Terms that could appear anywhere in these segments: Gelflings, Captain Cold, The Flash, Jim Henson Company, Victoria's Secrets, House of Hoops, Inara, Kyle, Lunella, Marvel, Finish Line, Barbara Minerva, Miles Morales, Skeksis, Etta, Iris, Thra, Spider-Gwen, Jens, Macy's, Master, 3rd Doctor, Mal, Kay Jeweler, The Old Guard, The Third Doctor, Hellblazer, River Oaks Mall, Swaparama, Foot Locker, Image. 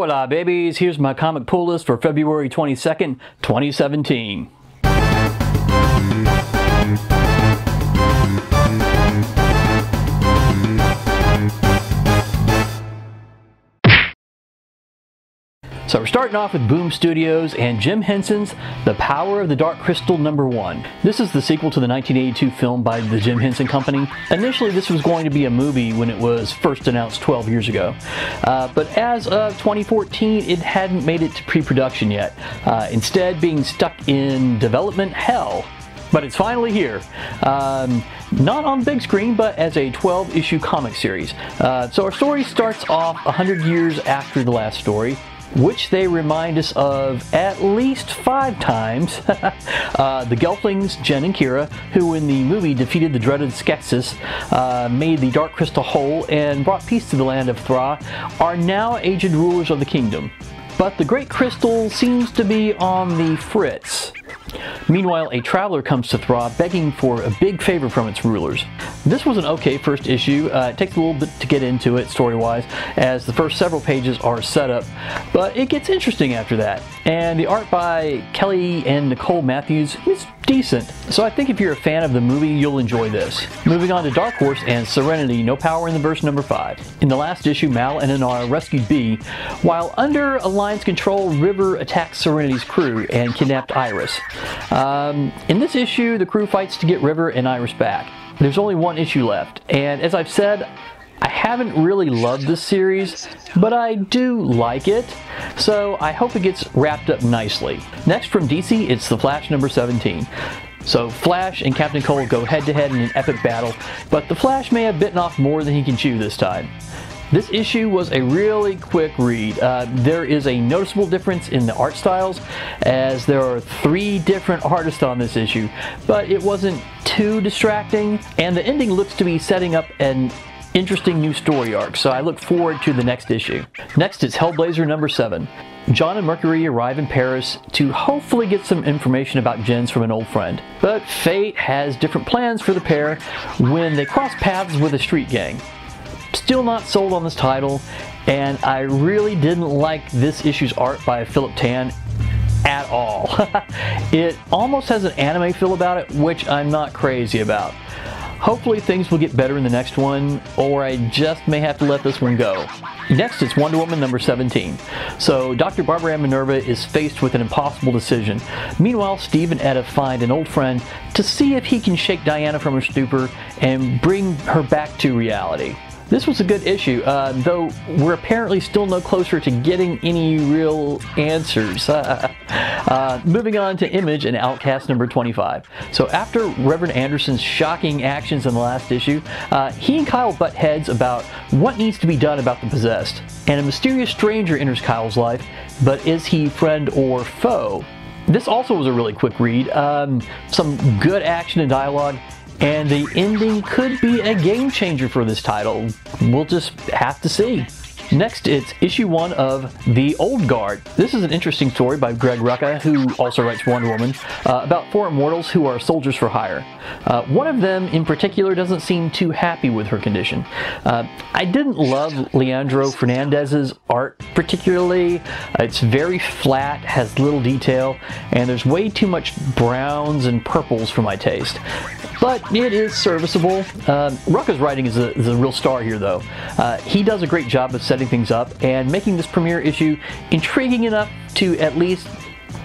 Hola babies, here's my comic pull list for February 22nd, 2017. So we're starting off with Boom Studios and Jim Henson's The Power of the Dark Crystal #1. This is the sequel to the 1982 film by the Jim Henson Company. Initially this was going to be a movie when it was first announced 12 years ago. But as of 2014 it hadn't made it to pre-production yet, instead being stuck in development hell. But it's finally here. Not on big screen, but as a 12-issue comic series. So our story starts off 100 years after the last story, which they remind us of at least 5 times. The Gelflings, Jen and Kira, who in the movie defeated the dreaded Skeksis, made the Dark Crystal whole, and brought peace to the land of Thra, are now aged rulers of the kingdom. But the Great Crystal seems to be on the fritz. Meanwhile, a traveler comes to Thra begging for a big favor from its rulers. This was an okay first issue. It takes a little bit to get into it story-wise, as the first several pages are set up, but it gets interesting after that. And the art by Kelly and Nicole Matthews is decent, so I think if you're a fan of the movie, you'll enjoy this. Moving on to Dark Horse and Serenity, No Power in the Verse #5. In the last issue, Mal and Inara rescued Bee. While under Alliance control, River attacks Serenity's crew and kidnapped Iris. In this issue, the crew fights to get River and Iris back. There's only one issue left, and as I've said, I haven't really loved this series, but I do like it, so I hope it gets wrapped up nicely. Next from DC, it's The Flash #17. So Flash and Captain Cold go head-to-head in an epic battle, but the Flash may have bitten off more than he can chew this time. This issue was a really quick read. There is a noticeable difference in the art styles, as there are 3 different artists on this issue, but it wasn't too distracting, and the ending looks to be setting up an interesting new story arc, so I look forward to the next issue. Next is Hellblazer #7. John and Mercury arrive in Paris to hopefully get some information about Jens from an old friend, but fate has different plans for the pair when they cross paths with a street gang. Still not sold on this title, and I really didn't like this issue's art by Philip Tan at all. It almost has an anime feel about it, which I'm not crazy about. Hopefully things will get better in the next one, or I just may have to let this one go. Next is Wonder Woman #17. So Dr. Barbara Minerva is faced with an impossible decision. Meanwhile, Steve and Etta find an old friend to see if he can shake Diana from her stupor and bring her back to reality. This was a good issue, though we're apparently still no closer to getting any real answers. Moving on to Image and Outcast #25. So after Reverend Anderson's shocking actions in the last issue, he and Kyle butt heads about what needs to be done about the possessed. And a mysterious stranger enters Kyle's life, but is he friend or foe? This also was a really quick read, some good action and dialogue, and the ending could be a game changer for this title. We'll just have to see. Next, it's issue 1 of The Old Guard. This is an interesting story by Greg Rucka, who also writes Wonder Woman, about 4 immortals who are soldiers for hire. One of them in particular doesn't seem too happy with her condition. I didn't love Leandro Fernandez's art particularly. It's very flat, has little detail, and there's way too much browns and purples for my taste. But it is serviceable. Rucka's writing is a real star here, though. He does a great job of setting things up and making this premiere issue intriguing enough to at least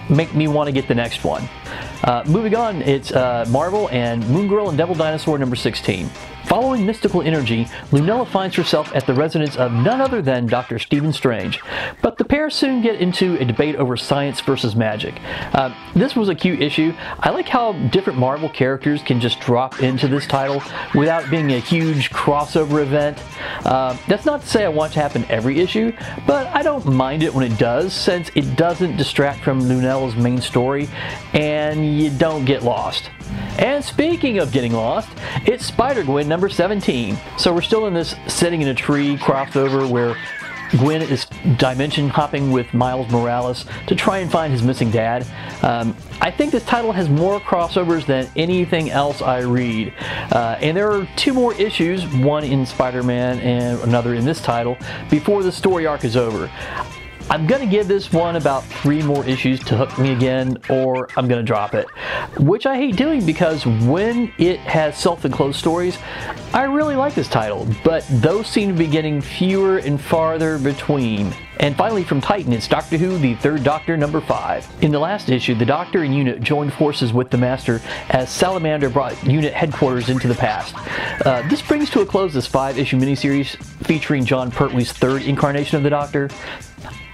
make me want to get the next one. Moving on, it's Marvel and Moon Girl and Devil Dinosaur #16. Following mystical energy, Lunella finds herself at the residence of none other than Dr. Stephen Strange, but the pair soon get into a debate over science versus magic. This was a cute issue. I like how different Marvel characters can just drop into this title without being a huge crossover event. That's not to say I want it to happen every issue, but I don't mind it when it does, since it doesn't distract from Lunella's main story, and you don't get lost. And speaking of getting lost, it's Spider-Gwen #17. So we're still in this sitting in a tree crossover where Gwen is dimension hopping with Miles Morales to try and find his missing dad. I think this title has more crossovers than anything else I read. And there are 2 more issues, one in Spider-Man and another in this title, before the story arc is over. I'm gonna give this one about 3 more issues to hook me again, or I'm gonna drop it, which I hate doing because when it has self-enclosed stories, I really like this title, but those seem to be getting fewer and farther between. And finally from Titan, it's Doctor Who, The Third Doctor, number 5. In the last issue, the Doctor and UNIT joined forces with the Master as Salamander brought UNIT headquarters into the past. This brings to a close this 5-issue miniseries featuring John Pertwee's 3rd incarnation of the Doctor.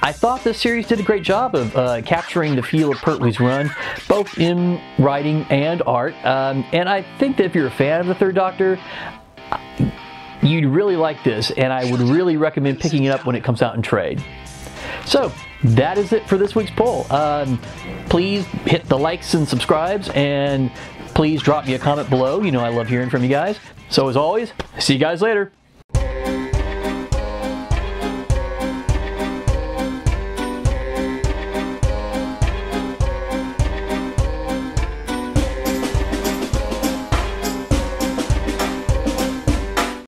I thought this series did a great job of capturing the feel of Pertwee's run, both in writing and art, and I think that if you're a fan of the Third Doctor, you'd really like this, and I would really recommend picking it up when it comes out in trade. So that is it for this week's poll. Please hit the likes and subscribes, and please drop me a comment below. You know I love hearing from you guys. So as always, see you guys later.